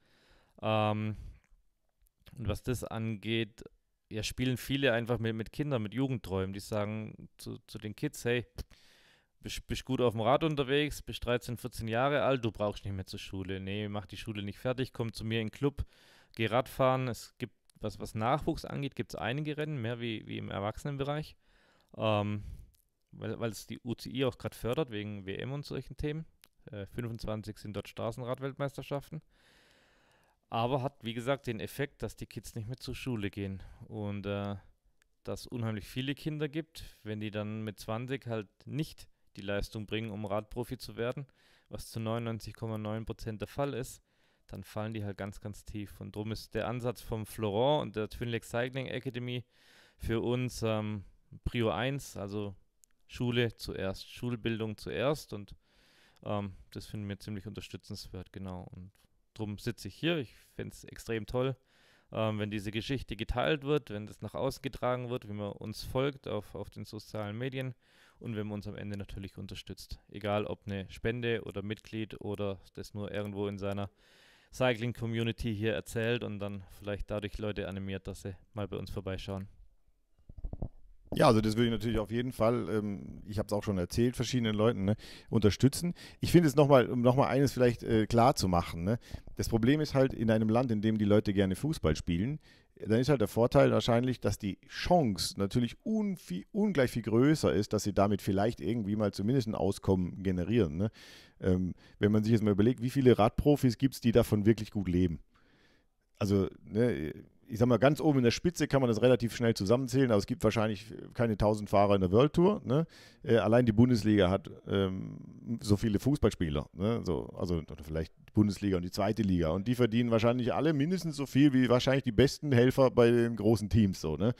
Ähm, und was das angeht, ja, spielen viele einfach mit, mit Kindern, mit Jugendträumen. Die sagen zu, zu den Kids, hey, bist, bist gut auf dem Rad unterwegs, bist dreizehn, vierzehn Jahre alt, du brauchst nicht mehr zur Schule. Nee, mach die Schule nicht fertig, komm zu mir in den Club, geh Radfahren. Es gibt, was, was Nachwuchs angeht, gibt es einige Rennen, mehr wie, wie im Erwachsenenbereich, ähm, weil, weil es die U C I auch gerade fördert, wegen W M und solchen Themen. Äh, fünfundzwanzig sind dort Straßenradweltmeisterschaften. Aber hat, wie gesagt, den Effekt, dass die Kids nicht mehr zur Schule gehen und äh, dass unheimlich viele Kinder gibt, wenn die dann mit zwanzig halt nicht die Leistung bringen, um Radprofi zu werden, was zu neunundneunzig Komma neun Prozent der Fall ist, dann fallen die halt ganz, ganz tief. Und darum ist der Ansatz vom Florent und der Twin Lakes Cycling Academy für uns ähm, Prio eins, also Schule zuerst, Schulbildung zuerst und ähm, das finden wir ziemlich unterstützenswert, genau. Und drum sitze ich hier. Ich finde es extrem toll, ähm, wenn diese Geschichte geteilt wird, wenn das nach außen getragen wird, wenn man uns folgt auf, auf den sozialen Medien und wenn man uns am Ende natürlich unterstützt. Egal ob eine Spende oder Mitglied oder das nur irgendwo in seiner Cycling-Community hier erzählt und dann vielleicht dadurch Leute animiert, dass sie mal bei uns vorbeischauen. Ja, also das würde ich natürlich auf jeden Fall, ähm, ich habe es auch schon erzählt, verschiedenen Leuten, ne, unterstützen. Ich finde es nochmal, um nochmal eines vielleicht äh, klar zu machen, ne? Das Problem ist halt in einem Land, in dem die Leute gerne Fußball spielen, dann ist halt der Vorteil wahrscheinlich, dass die Chance natürlich un viel, ungleich viel größer ist, dass sie damit vielleicht irgendwie mal zumindest ein Auskommen generieren, ne? Ähm, wenn man sich jetzt mal überlegt, wie viele Radprofis gibt es, die davon wirklich gut leben? Also, ne, ich sag mal, ganz oben in der Spitze kann man das relativ schnell zusammenzählen, aber es gibt wahrscheinlich keine tausend Fahrer in der World Tour, ne? Äh, allein die Bundesliga hat ähm, so viele Fußballspieler, ne? So, also oder vielleicht die Bundesliga und die zweite Liga. Und die verdienen wahrscheinlich alle mindestens so viel wie wahrscheinlich die besten Helfer bei den großen Teams. So, ne?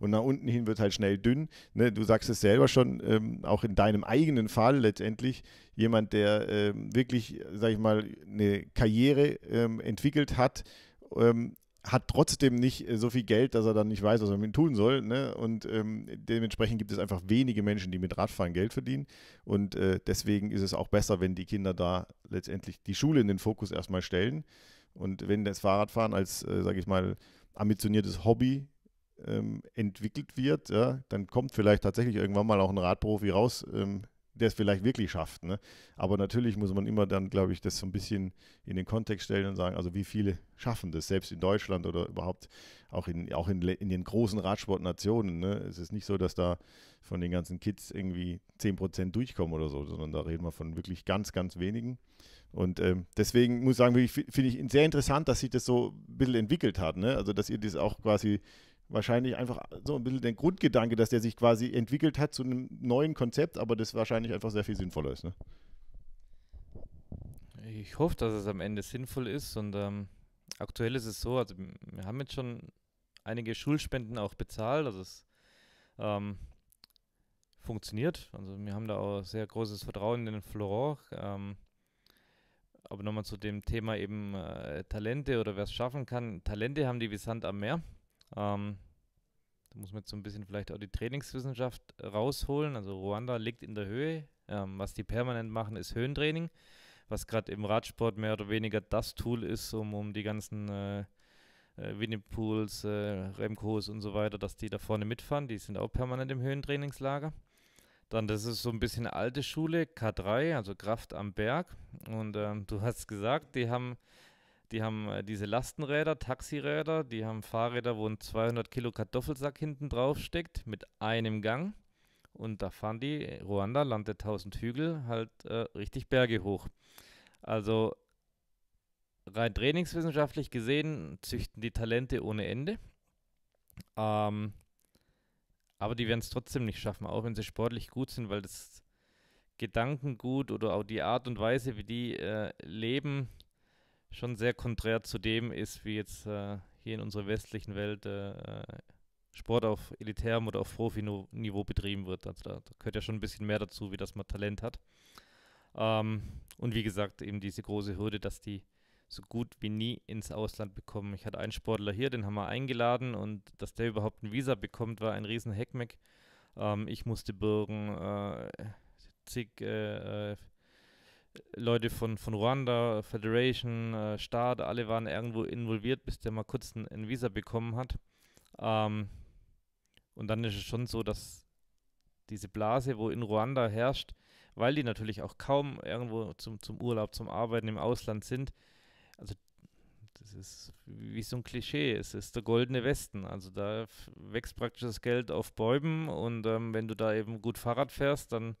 Und nach unten hin wird halt schnell dünn. Ne? Du sagst es selber schon, ähm, auch in deinem eigenen Fall letztendlich, jemand, der ähm, wirklich, sag ich mal, eine Karriere ähm, entwickelt hat, ähm, hat trotzdem nicht so viel Geld, dass er dann nicht weiß, was er mit ihm tun soll. Ne? Und ähm, dementsprechend gibt es einfach wenige Menschen, die mit Radfahren Geld verdienen. Und äh, deswegen ist es auch besser, wenn die Kinder da letztendlich die Schule in den Fokus erstmal stellen. Und wenn das Fahrradfahren als, äh, sage ich mal, ambitioniertes Hobby ähm, entwickelt wird, ja, dann kommt vielleicht tatsächlich irgendwann mal auch ein Radprofi raus, ähm, der es vielleicht wirklich schafft. Ne? Aber natürlich muss man immer dann, glaube ich, das so ein bisschen in den Kontext stellen und sagen, also wie viele schaffen das, selbst in Deutschland oder überhaupt auch in, auch in, in den großen Radsportnationen. Ne? Es ist nicht so, dass da von den ganzen Kids irgendwie zehn Prozent durchkommen oder so, sondern da reden wir von wirklich ganz, ganz wenigen. Und ähm, deswegen muss ich sagen, finde ich sehr interessant, dass sich das so ein bisschen entwickelt hat. Ne? Also dass ihr das auch quasi wahrscheinlich einfach so ein bisschen den Grundgedanke, dass der sich quasi entwickelt hat zu einem neuen Konzept, aber das wahrscheinlich einfach sehr viel sinnvoller ist. Ne? Ich hoffe, dass es am Ende sinnvoll ist und ähm, aktuell ist es so, also wir haben jetzt schon einige Schulspenden auch bezahlt, also es ähm, funktioniert, also wir haben da auch sehr großes Vertrauen in den Florent, ähm, aber nochmal zu dem Thema eben äh, Talente oder wer es schaffen kann, Talente haben die wie Sand am Meer. Ähm, da muss man jetzt so ein bisschen vielleicht auch die Trainingswissenschaft rausholen. Also Ruanda liegt in der Höhe. Ähm, was die permanent machen, ist Höhentraining, was gerade im Radsport mehr oder weniger das Tool ist, um, um die ganzen äh, äh, Winnipools, äh, Remcos und so weiter, dass die da vorne mitfahren. Die sind auch permanent im Höhentrainingslager. Dann, das ist so ein bisschen alte Schule, K drei, also Kraft am Berg. Und ähm, du hast gesagt, die haben... Die haben äh, diese Lastenräder, Taxiräder, die haben Fahrräder, wo ein zweihundert Kilo Kartoffelsack hinten drauf steckt, mit einem Gang. Und da fahren die, Ruanda, Land der tausend Hügel, halt äh, richtig Berge hoch. Also rein trainingswissenschaftlich gesehen züchten die Talente ohne Ende. Ähm, aber die werden es trotzdem nicht schaffen, auch wenn sie sportlich gut sind, weil das Gedankengut oder auch die Art und Weise, wie die äh, leben, schon sehr konträr zu dem ist, wie jetzt äh, hier in unserer westlichen Welt äh, Sport auf elitärem oder auf Profi-Niveau betrieben wird. Also da, da gehört ja schon ein bisschen mehr dazu, wie dass man Talent hat. Ähm, und wie gesagt, eben diese große Hürde, dass die so gut wie nie ins Ausland bekommen. Ich hatte einen Sportler hier, den haben wir eingeladen und dass der überhaupt ein Visa bekommt, war ein riesen Heckmeck. Ähm, ich musste bürgen, äh, zig äh, Leute von, von Rwanda, Federation, äh, Staat, alle waren irgendwo involviert, bis der mal kurz ein, ein Visa bekommen hat. Ähm, und dann ist es schon so, dass diese Blase, wo in Ruanda herrscht, weil die natürlich auch kaum irgendwo zum, zum Urlaub, zum Arbeiten im Ausland sind, also das ist wie so ein Klischee, es ist der goldene Westen. Also da wächst praktisch das Geld auf Bäumen und ähm, wenn du da eben gut Fahrrad fährst, dann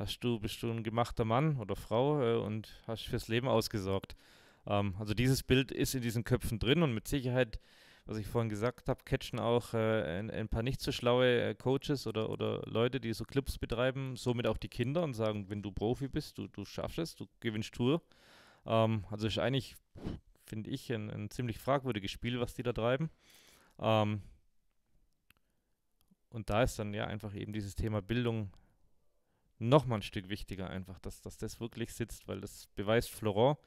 Hast du, bist du ein gemachter Mann oder Frau äh, und hast fürs Leben ausgesorgt. Ähm, also dieses Bild ist in diesen Köpfen drin und mit Sicherheit, was ich vorhin gesagt habe, catchen auch äh, ein, ein paar nicht so schlaue äh, Coaches oder, oder Leute, die so Clubs betreiben, somit auch die Kinder und sagen, wenn du Profi bist, du, du schaffst es, du gewinnst Tour. Ähm, also ist eigentlich, finde ich, ein, ein ziemlich fragwürdiges Spiel, was die da treiben. Ähm, und da ist dann ja einfach eben dieses Thema Bildung noch mal ein Stück wichtiger einfach, dass, dass das wirklich sitzt, weil das beweist Florent,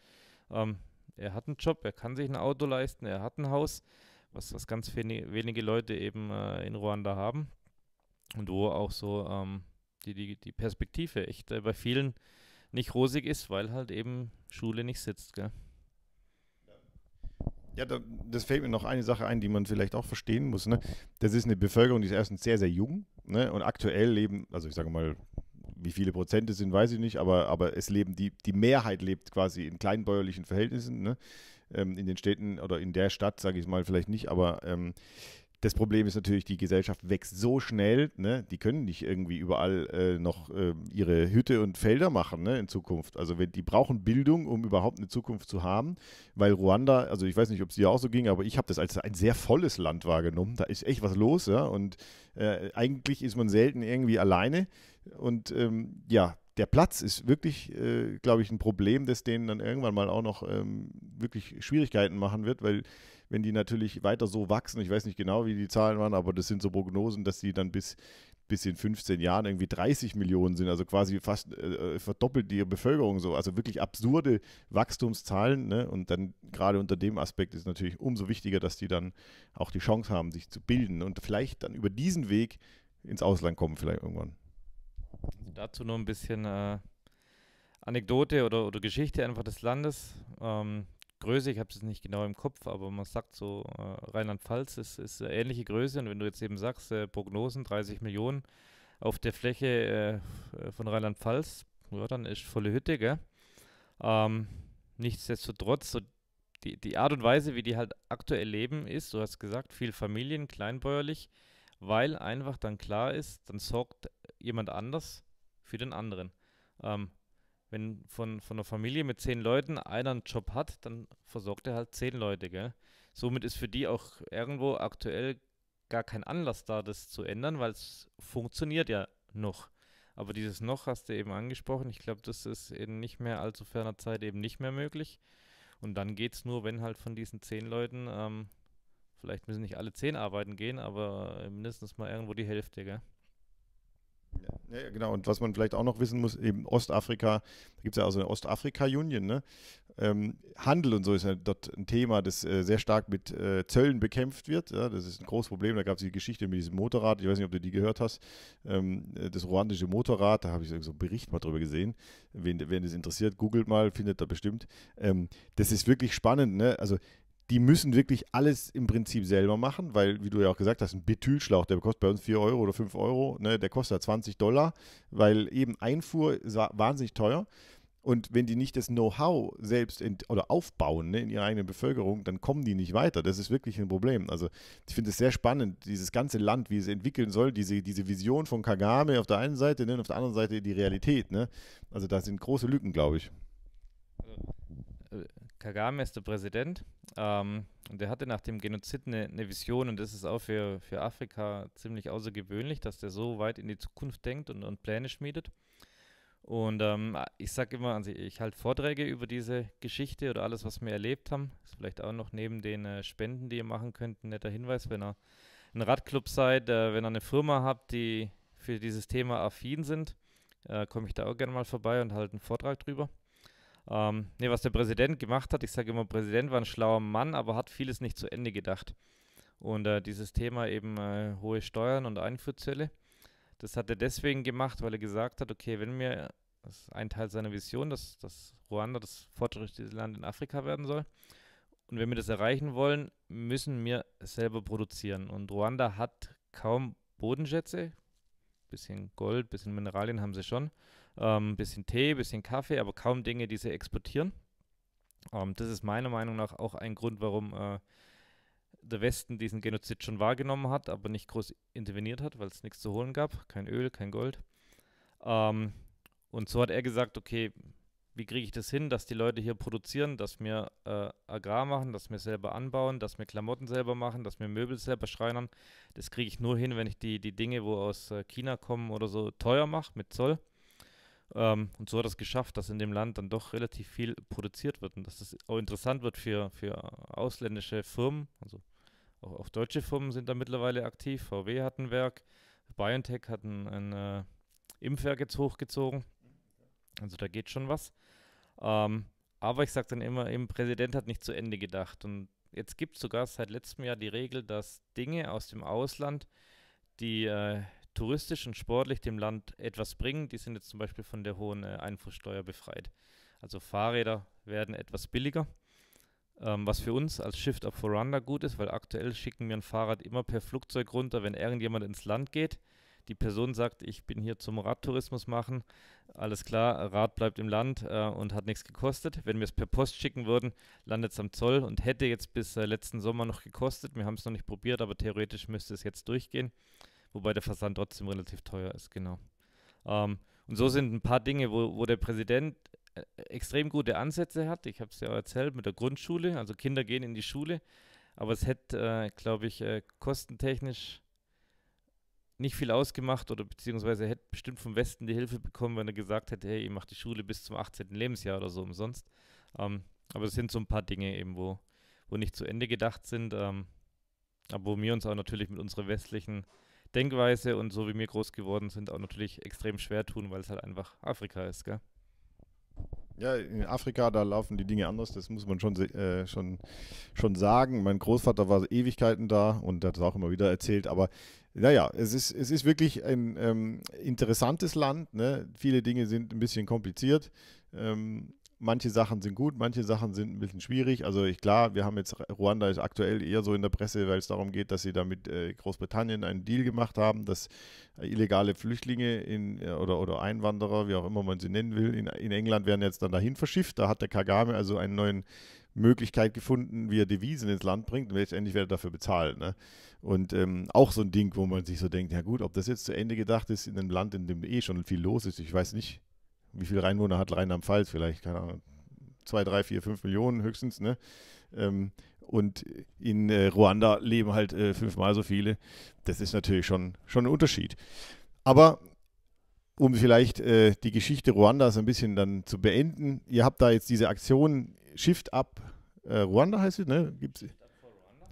ähm, er hat einen Job, er kann sich ein Auto leisten, er hat ein Haus, was, was ganz wenige Leute eben äh, in Ruanda haben und wo auch so ähm, die, die, die Perspektive echt äh, bei vielen nicht rosig ist, weil halt eben Schule nicht sitzt, gell? Ja, da, das fällt mir noch eine Sache ein, die man vielleicht auch verstehen muss, ne? Das ist eine Bevölkerung, die ist erstens sehr, sehr jung, ne? Und aktuell leben, also ich sage mal, wie viele Prozent es sind, weiß ich nicht, aber, aber es leben, die, die Mehrheit lebt quasi in kleinbäuerlichen Verhältnissen, ne? Ähm, in den Städten oder in der Stadt, sage ich mal, vielleicht nicht, aber ähm, das Problem ist natürlich, die Gesellschaft wächst so schnell, ne? Die können nicht irgendwie überall äh, noch äh, ihre Hütte und Felder machen, ne? In Zukunft. Also wenn, die brauchen Bildung, um überhaupt eine Zukunft zu haben, weil Ruanda, also ich weiß nicht, ob es dir auch so ging, aber ich habe das als ein sehr volles Land wahrgenommen, da ist echt was los, ja? Und äh, eigentlich ist man selten irgendwie alleine. Und ähm, ja, der Platz ist wirklich, äh, glaube ich, ein Problem, das denen dann irgendwann mal auch noch ähm, wirklich Schwierigkeiten machen wird, weil wenn die natürlich weiter so wachsen, ich weiß nicht genau, wie die Zahlen waren, aber das sind so Prognosen, dass die dann bis, bis in fünfzehn Jahren irgendwie dreißig Millionen sind, also quasi fast äh, verdoppelt die Bevölkerung so, also wirklich absurde Wachstumszahlen, ne? Und dann gerade unter dem Aspekt ist natürlich umso wichtiger, dass die dann auch die Chance haben, sich zu bilden und vielleicht dann über diesen Weg ins Ausland kommen vielleicht irgendwann. Also dazu noch ein bisschen äh, Anekdote oder, oder Geschichte einfach des Landes. Ähm, Größe, ich habe es nicht genau im Kopf, aber man sagt so, äh, Rheinland-Pfalz ist, ist eine ähnliche Größe. Und wenn du jetzt eben sagst, äh, Prognosen, dreißig Millionen auf der Fläche äh, von Rheinland-Pfalz, ja, dann ist volle Hütte, gell? Ähm, nichtsdestotrotz, so die, die Art und Weise, wie die halt aktuell leben, ist, du hast gesagt, viel Familien, kleinbäuerlich, weil einfach dann klar ist, dann sorgt jemand anders für den anderen. Ähm, wenn von, von einer Familie mit zehn Leuten einer einen Job hat, dann versorgt er halt zehn Leute, gell? Somit ist für die auch irgendwo aktuell gar kein Anlass da, das zu ändern, weil es funktioniert ja noch. Aber dieses noch hast du eben angesprochen. Ich glaube, das ist in nicht mehr allzu ferner Zeit eben nicht mehr möglich. Und dann geht es nur, wenn halt von diesen zehn Leuten... Ähm, vielleicht müssen nicht alle zehn arbeiten gehen, aber mindestens mal irgendwo die Hälfte, gell? Ja, ja, genau. Und was man vielleicht auch noch wissen muss, eben Ostafrika, da gibt es ja auch so eine Ostafrika-Union, ne? Ähm, Handel und so ist ja dort ein Thema, das äh, sehr stark mit äh, Zöllen bekämpft wird. Ja? Das ist ein großes Problem. Da gab es die Geschichte mit diesem Motorrad, ich weiß nicht, ob du die gehört hast, ähm, das ruandische Motorrad, da habe ich so einen Bericht mal drüber gesehen. Wen, wen das interessiert, googelt mal, findet da bestimmt. Ähm, das ist wirklich spannend, ne? Also die müssen wirklich alles im Prinzip selber machen, weil, wie du ja auch gesagt hast, ein Betülschlauch, der kostet bei uns vier Euro oder fünf Euro, ne, der kostet ja zwanzig Dollar, weil eben Einfuhr ist wahnsinnig teuer. Und wenn die nicht das Know-how selbst in, oder aufbauen, ne, in ihrer eigenen Bevölkerung, dann kommen die nicht weiter. Das ist wirklich ein Problem. Also ich finde es sehr spannend, dieses ganze Land, wie es entwickeln soll, diese, diese Vision von Kagame auf der einen Seite, ne, und auf der anderen Seite die Realität. Ne? Also da sind große Lücken, glaube ich. Kagame ist der Präsident, ähm, und der hatte nach dem Genozid eine ne Vision, und das ist auch für, für Afrika ziemlich außergewöhnlich, dass der so weit in die Zukunft denkt und, und Pläne schmiedet. Und ähm, ich sage immer, also ich halte Vorträge über diese Geschichte oder alles, was wir erlebt haben. Ist vielleicht auch noch neben den äh, Spenden, die ihr machen könnt, ein netter Hinweis, wenn ihr ein Radclub seid, äh, wenn ihr eine Firma habt, die für dieses Thema affin sind, äh, komme ich da auch gerne mal vorbei und halte einen Vortrag drüber. Ähm, nee, was der Präsident gemacht hat, ich sage immer, Präsident war ein schlauer Mann, aber hat vieles nicht zu Ende gedacht. Und äh, dieses Thema eben äh, hohe Steuern und Einfuhrzölle, das hat er deswegen gemacht, weil er gesagt hat, okay, wenn wir, das ist ein Teil seiner Vision, dass, dass Ruanda das fortschrittlichste Land in Afrika werden soll, und wenn wir das erreichen wollen, müssen wir selber produzieren. Und Ruanda hat kaum Bodenschätze, bisschen Gold, bisschen Mineralien haben sie schon, Ähm, bisschen Tee, bisschen Kaffee, aber kaum Dinge, die sie exportieren. Ähm, das ist meiner Meinung nach auch ein Grund, warum äh, der Westen diesen Genozid schon wahrgenommen hat, aber nicht groß interveniert hat, weil es nichts zu holen gab. Kein Öl, kein Gold. Ähm, und so hat er gesagt, okay, wie kriege ich das hin, dass die Leute hier produzieren, dass wir äh, Agrar machen, dass wir selber anbauen, dass wir Klamotten selber machen, dass wir Möbel selber schreinern. Das kriege ich nur hin, wenn ich die, die Dinge, wo aus äh, China kommen oder so, teuer mache mit Zoll. Um, und so hat es geschafft, dass in dem Land dann doch relativ viel produziert wird und dass das auch interessant wird für, für ausländische Firmen. Also auch, auch deutsche Firmen sind da mittlerweile aktiv. V W hat ein Werk, BioNTech hat ein, ein äh, Impfwerk jetzt hochgezogen. Also da geht schon was. Um, aber ich sage dann immer, eben, Präsident hat nicht zu Ende gedacht. Und jetzt gibt es sogar seit letztem Jahr die Regel, dass Dinge aus dem Ausland, die äh, touristisch und sportlich dem Land etwas bringen, die sind jetzt zum Beispiel von der hohen äh, Einfuhrsteuer befreit. Also Fahrräder werden etwas billiger, ähm, was für uns als Shift Up for Rwanda gut ist, weil aktuell schicken wir ein Fahrrad immer per Flugzeug runter, wenn irgendjemand ins Land geht. Die Person sagt, ich bin hier zum Radtourismus machen, alles klar, Rad bleibt im Land äh, und hat nichts gekostet. Wenn wir es per Post schicken würden, landet es am Zoll und hätte jetzt bis äh, letzten Sommer noch gekostet. Wir haben es noch nicht probiert, aber theoretisch müsste es jetzt durchgehen. Wobei der Versand trotzdem relativ teuer ist, genau. Ähm, und so sind ein paar Dinge, wo, wo der Präsident äh, extrem gute Ansätze hat. Ich habe es ja auch erzählt mit der Grundschule, also Kinder gehen in die Schule. Aber es hätte, äh, glaube ich, äh, kostentechnisch nicht viel ausgemacht oder beziehungsweise hätte bestimmt vom Westen die Hilfe bekommen, wenn er gesagt hätte, hey, ihr macht die Schule bis zum achtzehnten Lebensjahr oder so umsonst. Ähm, aber es sind so ein paar Dinge eben, wo, und nicht zu Ende gedacht sind, ähm, aber wo wir uns auch natürlich mit unserer westlichen Denkweise und so wie wir groß geworden sind, auch natürlich extrem schwer tun, weil es halt einfach Afrika ist, gell? Ja, in Afrika, da laufen die Dinge anders, das muss man schon, äh, schon, schon sagen. Mein Großvater war Ewigkeiten da und hat es auch immer wieder erzählt, aber naja, es ist, es ist wirklich ein ähm, interessantes Land, ne? Viele Dinge sind ein bisschen kompliziert, ähm, manche Sachen sind gut, manche Sachen sind ein bisschen schwierig. Also ich, klar, wir haben jetzt, Ruanda ist aktuell eher so in der Presse, weil es darum geht, dass sie da mit äh, Großbritannien einen Deal gemacht haben, dass illegale Flüchtlinge in, oder, oder Einwanderer, wie auch immer man sie nennen will, in, in England werden jetzt dann dahin verschifft. Da hat der Kagame also eine neue Möglichkeit gefunden, wie er Devisen ins Land bringt und letztendlich wird er dafür bezahlt. Ne? Und ähm, auch so ein Ding, wo man sich so denkt, ja gut, ob das jetzt zu Ende gedacht ist in einem Land, in dem eh schon viel los ist, ich weiß nicht. Wie viele Einwohner hat Rheinland-Pfalz? Vielleicht, keine Ahnung, zwei, drei, vier, fünf Millionen höchstens, ne? Ähm, und in äh, Ruanda leben halt äh, fünfmal so viele. Das ist natürlich schon, schon ein Unterschied. Aber um vielleicht äh, die Geschichte Ruandas ein bisschen dann zu beenden, ihr habt da jetzt diese Aktion Shift Up äh, Rwanda heißt es, ne? Gibt's?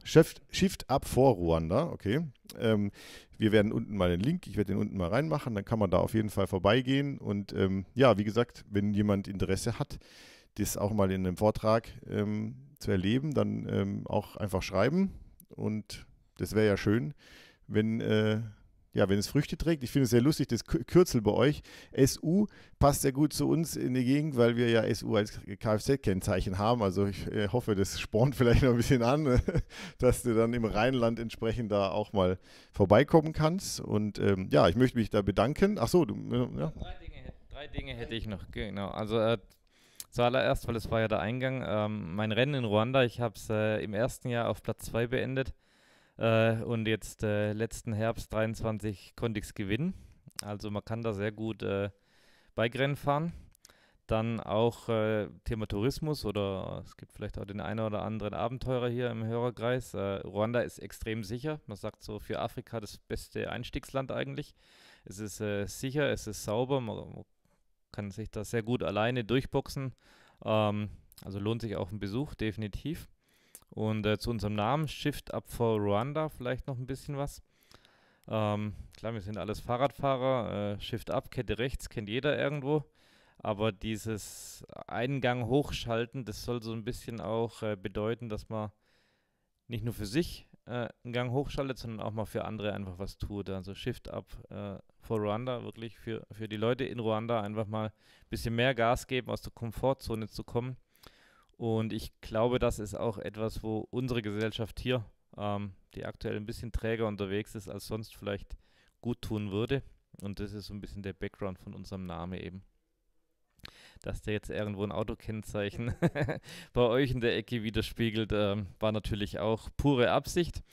Shift, Shift Up for Rwanda, okay. Ähm, wir werden unten mal den Link, ich werde den unten mal reinmachen, dann kann man da auf jeden Fall vorbeigehen. Und ähm, ja, wie gesagt, wenn jemand Interesse hat, das auch mal in einem Vortrag ähm, zu erleben, dann ähm, auch einfach schreiben. Und das wäre ja schön, wenn, äh, ja, wenn es Früchte trägt. Ich finde es sehr lustig, das Kürzel bei euch, S U, passt sehr gut zu uns in die Gegend, weil wir ja S U als Kfz-Kennzeichen haben. Also ich äh, hoffe, das spornt vielleicht noch ein bisschen an, dass du dann im Rheinland entsprechend da auch mal vorbeikommen kannst. Und ähm, ja, ich möchte mich da bedanken. Ach so, du, ja. Drei Dinge, drei Dinge hätte ich noch, genau. Also äh, zuallererst, weil es war ja der Eingang, ähm, mein Rennen in Ruanda, ich habe es äh, im ersten Jahr auf Platz zwei beendet. Uh, und jetzt äh, letzten Herbst dreiundzwanzig konnte ich es gewinnen. Also man kann da sehr gut äh, Bike-Rennen fahren. Dann auch äh, Thema Tourismus oder es gibt vielleicht auch den einen oder anderen Abenteurer hier im Hörerkreis. Äh, Ruanda ist extrem sicher. Man sagt so für Afrika das beste Einstiegsland eigentlich. Es ist äh, sicher, es ist sauber. Man, man kann sich da sehr gut alleine durchboxen. Ähm, also lohnt sich auch ein Besuch, definitiv. Und äh, zu unserem Namen, Shift Up for Rwanda, vielleicht noch ein bisschen was. Ähm, klar, wir sind alles Fahrradfahrer, äh, Shift Up, Kette rechts, kennt jeder irgendwo. Aber dieses Eingang hochschalten, das soll so ein bisschen auch äh, bedeuten, dass man nicht nur für sich äh, einen Gang hochschaltet, sondern auch mal für andere einfach was tut. Also Shift Up äh, for Rwanda, wirklich für, für die Leute in Ruanda einfach mal ein bisschen mehr Gas geben, aus der Komfortzone zu kommen. Und ich glaube, das ist auch etwas, wo unsere Gesellschaft hier, ähm, die aktuell ein bisschen träger unterwegs ist, als sonst vielleicht gut tun würde. Und das ist so ein bisschen der Background von unserem Namen eben. Dass der jetzt irgendwo ein Autokennzeichen bei euch in der Ecke widerspiegelt, ähm, war natürlich auch pure Absicht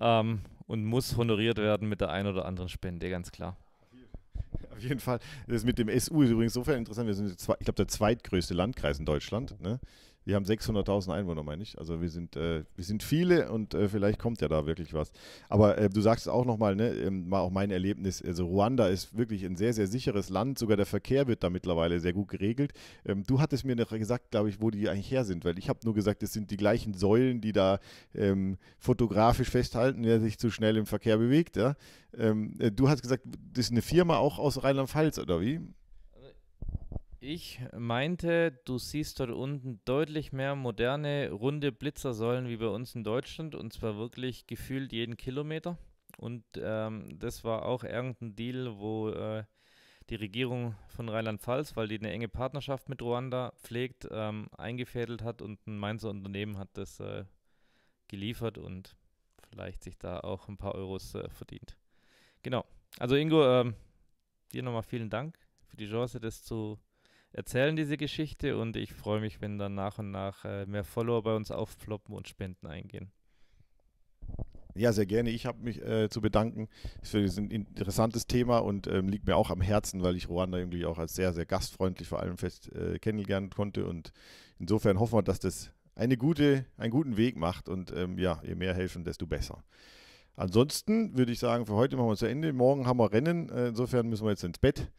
ähm, und muss honoriert werden mit der einen oder anderen Spende, ganz klar. Auf jeden Fall. Das mit dem S U ist übrigens insofern interessant. Wir sind, zwei, ich glaube, der zweitgrößte Landkreis in Deutschland, ne? Wir haben sechshunderttausend Einwohner, meine ich. Also wir sind, äh, wir sind viele und äh, vielleicht kommt ja da wirklich was. Aber äh, du sagst es auch nochmal, ne, ähm, war auch mein Erlebnis, also Ruanda ist wirklich ein sehr, sehr sicheres Land. Sogar der Verkehr wird da mittlerweile sehr gut geregelt. Ähm, du hattest mir noch gesagt, glaube ich, wo die eigentlich her sind, weil ich habe nur gesagt, es sind die gleichen Säulen, die da ähm, fotografisch festhalten, wer sich zu schnell im Verkehr bewegt. Ja? Ähm, äh, du hast gesagt, das ist eine Firma auch aus Rheinland-Pfalz, oder wie? Ich meinte, du siehst dort unten deutlich mehr moderne, runde Blitzersäulen wie bei uns in Deutschland und zwar wirklich gefühlt jeden Kilometer und ähm, das war auch irgendein Deal, wo äh, die Regierung von Rheinland-Pfalz, weil die eine enge Partnerschaft mit Ruanda pflegt, ähm, eingefädelt hat und ein Mainzer Unternehmen hat das äh, geliefert und vielleicht sich da auch ein paar Euros äh, verdient. Genau, also Ingo, ähm, dir nochmal vielen Dank für die Chance, das zu erzählen diese Geschichte und ich freue mich, wenn dann nach und nach äh, mehr Follower bei uns aufploppen und Spenden eingehen. Ja, sehr gerne. Ich habe mich äh, zu bedanken. Das ist ein interessantes Thema und ähm, liegt mir auch am Herzen, weil ich Ruanda irgendwie auch als sehr, sehr gastfreundlich vor allem fest äh, kennenlernen konnte und insofern hoffen wir, dass das eine gute, einen guten Weg macht und ähm, ja, je mehr helfen, desto besser. Ansonsten würde ich sagen, für heute machen wir zu Ende. Morgen haben wir Rennen, äh, insofern müssen wir jetzt ins Bett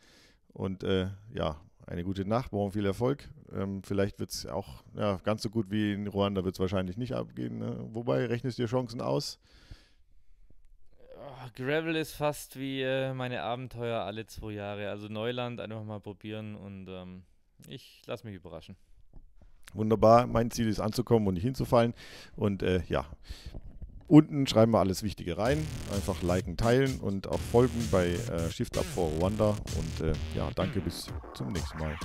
und äh, ja, eine gute Nacht, morgen viel Erfolg. Ähm, vielleicht wird es auch ja, ganz so gut wie in Ruanda wird es wahrscheinlich nicht abgehen. Ne? Wobei, rechnest du dir Chancen aus? Oh, Gravel ist fast wie äh, meine Abenteuer alle zwei Jahre. Also Neuland einfach mal probieren und ähm, ich lasse mich überraschen. Wunderbar, mein Ziel ist anzukommen und nicht hinzufallen. Und äh, ja, unten schreiben wir alles Wichtige rein. Einfach liken, teilen und auch folgen bei äh, Shift Up for Rwanda. Und äh, ja, danke, bis zum nächsten Mal.